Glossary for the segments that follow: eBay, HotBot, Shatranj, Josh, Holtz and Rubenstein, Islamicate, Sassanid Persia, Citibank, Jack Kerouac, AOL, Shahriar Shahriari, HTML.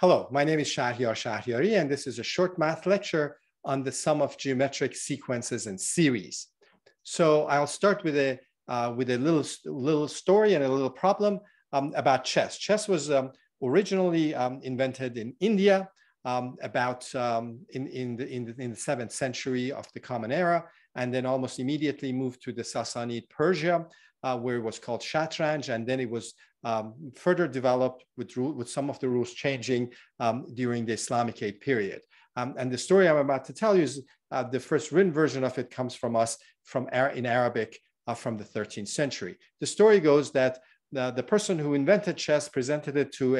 Hello, my name is Shahriar Shahriari, and this is a short math lecture on the sum of geometric sequences and series. So I'll start with a little story and a little problem about chess. Chess was originally invented in India in the 7th century of the Common Era, and then almost immediately moved to the Sassanid Persia, where it was called Shatranj, and then it was further developed with some of the rules changing during the Islamicate period. And the story I'm about to tell you is the first written version of it comes from us in Arabic from the 13th century. The story goes that the person who invented chess presented it to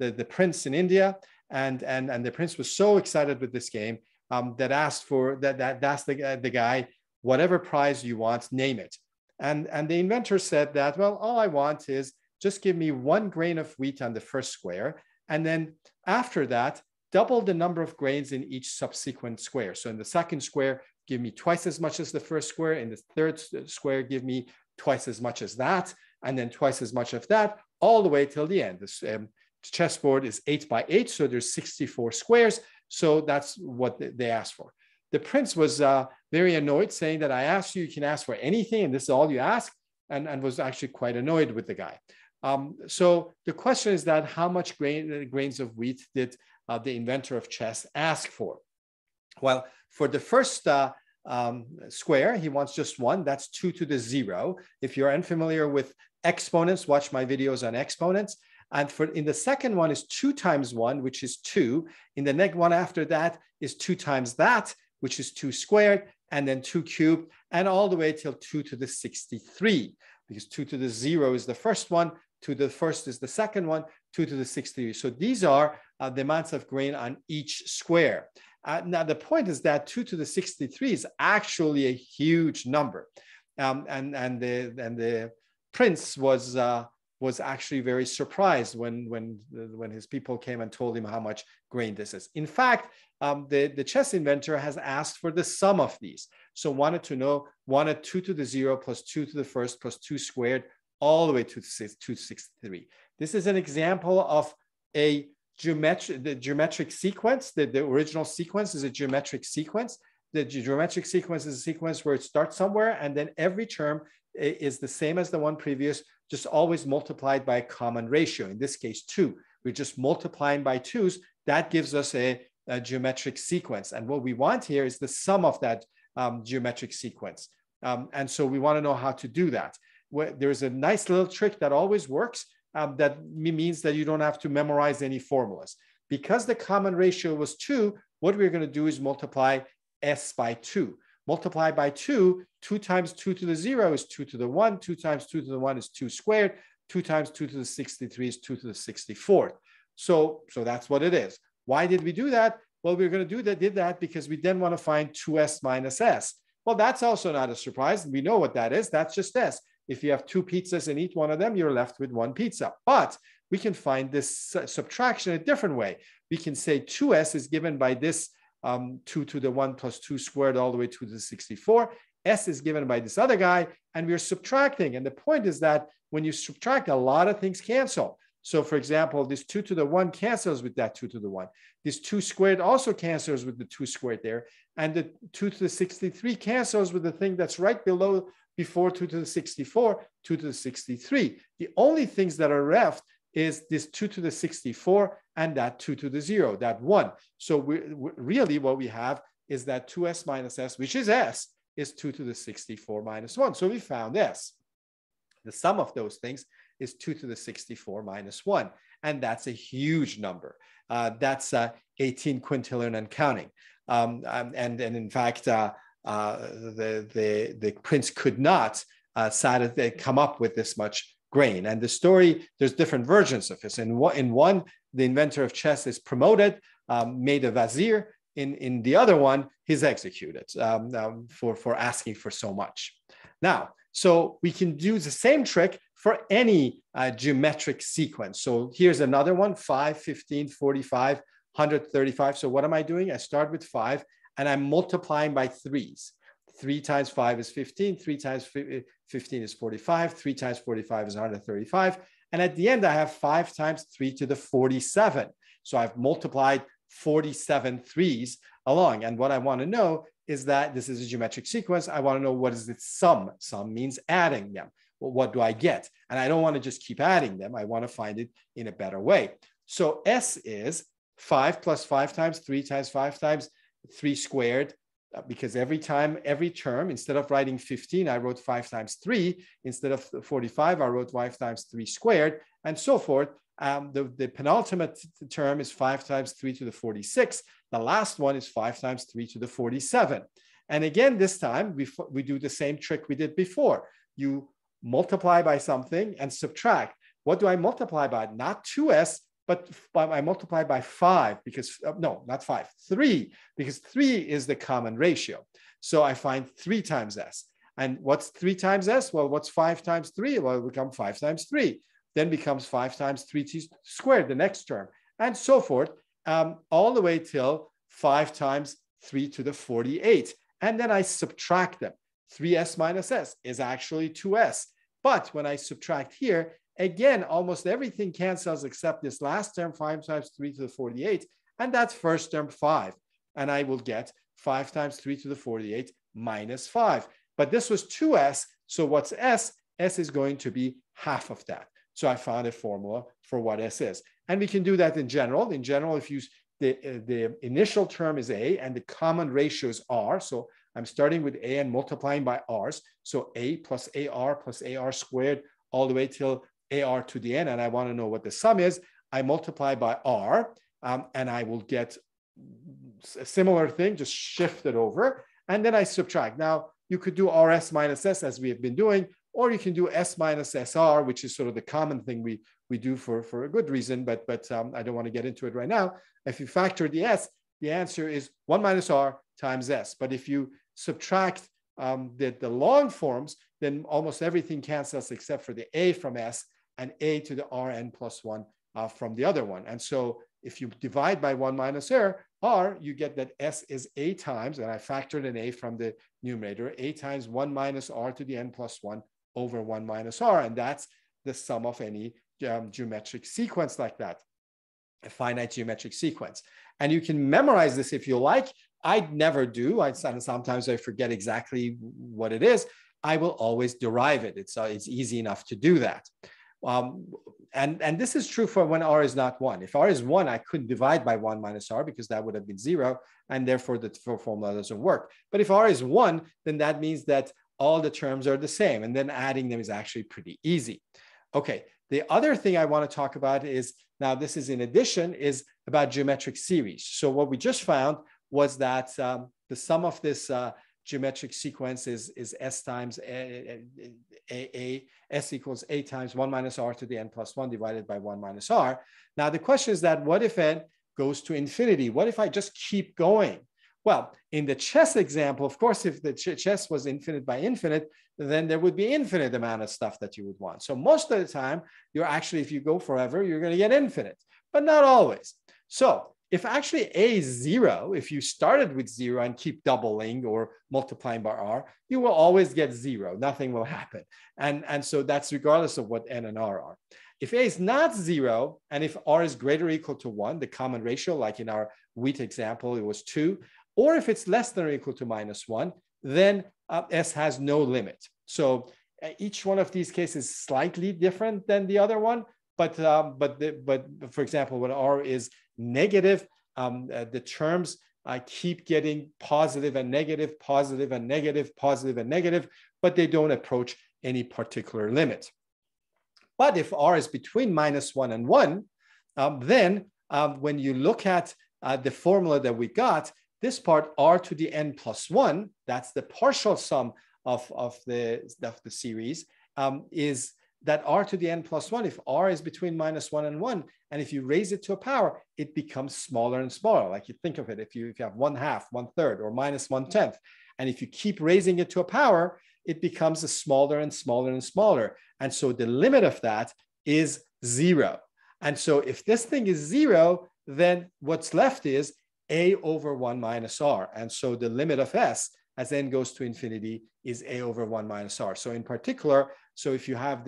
the prince in India, and the prince was so excited with this game that asked the guy, whatever prize you want, name it. And the inventor said that, well, all I want is just give me one grain of wheat on the first square. And then after that, double the number of grains in each subsequent square. So in the second square, give me twice as much as the first square. In the third square, give me twice as much as that. And then twice as much of that, all the way till the end. This chessboard is 8 by 8. So there's 64 squares. So that's what they asked for. The prince was very annoyed, saying that I asked you can ask for anything, and this is all you ask, and was actually quite annoyed with the guy. So the question is that how much grains of wheat did the inventor of chess ask for? Well, for the first square, he wants just one. That's 2 to the 0. If you're unfamiliar with exponents, watch my videos on exponents. And in the second one is 2 times 1, which is 2. In the next one after that is 2 times that, which is 2 squared, and then 2 cubed, and all the way till 2 to the 63, because 2 to the 0 is the first one, 2 to the 1st is the second one, 2 to the 63. So these are the amounts of grain on each square. Now, the point is that 2 to the 63 is actually a huge number. And the prince was actually very surprised when his people came and told him how much grain this is. In fact, the chess inventor has asked for the sum of these. So wanted 2 to the 0 plus 2 to the 1st plus 2 squared, all the way to 2 to 63. This is an example of a geometric sequence. The original sequence is a geometric sequence. The geometric sequence is a sequence where it starts somewhere, and then every term is the same as the one previous, just always multiplied by a common ratio. In this case, 2. We're just multiplying by 2s. That gives us a geometric sequence. And what we want here is the sum of that geometric sequence. And so we want to know how to do that. There's a nice little trick that always works that means that you don't have to memorize any formulas. Because the common ratio was 2, what we're going to do is multiply S by 2. Multiply by 2, 2 times 2 to the 0 is 2 to the 1, 2 times 2 to the 1 is 2 squared, 2 times 2 to the 63 is 2 to the 64. So that's what it is. Why did we do that? Well, we're going to did that because we then want to find 2s minus s. Well, that's also not a surprise. We know what that is. That's just s. If you have 2 pizzas and eat one of them, you're left with 1 pizza. But we can find this subtraction a different way. We can say 2s is given by this 2 to the 1 plus 2 squared, all the way to the 64. S is given by this other guy, and we're subtracting. And the point is that when you subtract, a lot of things cancel. So for example, this 2 to the 1 cancels with that 2 to the 1. This 2 squared also cancels with the 2 squared there. And the 2 to the 63 cancels with the thing that's right below, before 2 to the 64, 2 to the 63. The only things that are left is this 2 to the 64 and that 2 to the 0, that 1. So really what we have is that 2s minus s, which is s, is 2 to the 64 minus 1. So we found s. The sum of those things is 2 to the 64 minus 1. And that's a huge number. That's 18 quintillion and counting. And in fact, the prince could not come up with this much grain. And the story, there's different versions of this. In one, the inventor of chess is promoted, made a vizier. In the other one, he's executed for asking for so much. Now, so we can do the same trick for any geometric sequence. So here's another one, 5, 15, 45, 135. So what am I doing? I start with 5, and I'm multiplying by 3s. 3 times 5 is 15, 3 times 15 is 45, 3 times 45 is 135. And at the end, I have 5 times 3 to the 47. So I've multiplied 47 threes along. And what I want to know is that this is a geometric sequence. I want to know what is its sum. Sum means adding them. Well, what do I get? And I don't want to just keep adding them. I want to find it in a better way. So S is 5 + 5 × 3 × 5 × 3², because every term, instead of writing 15, I wrote 5 × 3. Instead of 45, I wrote 5 × 3², and so forth. The penultimate term is 5 × 3⁴. The last one is 5 × 3⁴. And again, this time we do the same trick we did before. You multiply by something and subtract. What do I multiply by? Not 2s, but I multiply by 5 because, no, not 5, 3, because 3 is the common ratio. So I find 3 times s. And what's 3 times s? Well, what's 5 times 3? Well, it becomes 5 times 3. Then becomes 5 × 3t², the next term, and so forth, all the way till 5 × 3⁴. And then I subtract them. 3s minus s is actually 2s. But when I subtract here, again, almost everything cancels except this last term, 5 × 3⁴, and that first term 5. And I will get 5 × 3⁴ minus 5. But this was 2s, so what's s? S is going to be half of that. So I found a formula for what S is. And we can do that in general. In general, if you the initial term is A and the common ratio is R. So I'm starting with A and multiplying by R's. So A plus AR squared all the way till AR to the N. And I want to know what the sum is. I multiply by R and I will get a similar thing, just shift it over. And then I subtract. Now you could do RS minus S as we have been doing, or you can do S minus SR, which is sort of the common thing we do for a good reason, but I don't want to get into it right now. If you factor the S, the answer is 1 − R times S. But if you subtract the long forms, then almost everything cancels except for the A from S and A to the Rn plus 1 from the other one. And so if you divide by 1 − R, you get that S is A times, and I factored an A from the numerator, A times 1 − R⁴ over 1 − R, and that's the sum of any geometric sequence like that, a finite geometric sequence. And you can memorize this if you like. I'd never do, and sometimes I forget exactly what it is. I will always derive it. It's easy enough to do that. And this is true for when R is not 1. If R is 1, I couldn't divide by 1 − R because that would have been 0, and therefore the formula doesn't work. But if R is 1, then that means that all the terms are the same, and then adding them is actually pretty easy. Okay, the other thing I want to talk about is, now this is in addition, is about geometric series. So what we just found was that the sum of this geometric sequence is S times A, S equals A times 1 − R⁴ divided by 1 − R. Now the question is that what if N goes to infinity? What if I just keep going? Well, in the chess example, of course, if the chess was infinite by infinite, then there would be infinite amount of stuff that you would want. So most of the time, if you go forever, you're going to get infinite, but not always. So if actually A is 0, if you started with 0 and keep doubling or multiplying by R, you will always get 0. Nothing will happen. And so that's regardless of what N and R are. If A is not 0, and if R is greater or equal to 1, the common ratio, like in our wheat example, it was 2, or if it's less than or equal to -1, then S has no limit. So each one of these cases is slightly different than the other one. But for example, when R is negative, the terms keep getting positive and negative, positive and negative, positive and negative, but they don't approach any particular limit. But if R is between -1 and 1, then when you look at the formula that we got, this part R⁴ + 1, that's the partial sum of the series, is that R⁴ + 1, if R is between -1 and 1, and if you raise it to a power, it becomes smaller and smaller. Like you think of it, if you have 1/2, 1/3, or -1/10, and if you keep raising it to a power, it becomes a smaller and smaller and smaller. And so the limit of that is 0. And so if this thing is 0, then what's left is A over 1 − R. And so the limit of S as N goes to infinity is A over 1 − R. So in particular, so if you have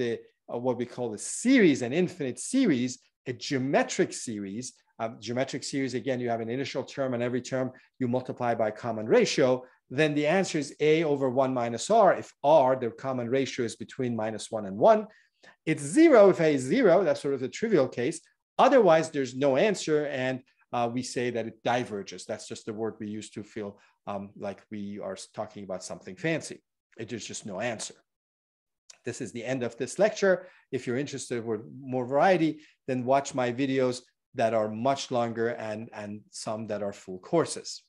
what we call a series, an infinite series, a geometric series, geometric series, again, you have an initial term and every term you multiply by common ratio, then the answer is A over 1 minus R. If R, the common ratio is between -1 and 1. It's 0 if A is 0. That's sort of the trivial case. Otherwise, there's no answer, and we say that it diverges. That's just the word we use to feel like we are talking about something fancy. It is just no answer. This is the end of this lecture. If you're interested with more variety, then watch my videos that are much longer and some that are full courses.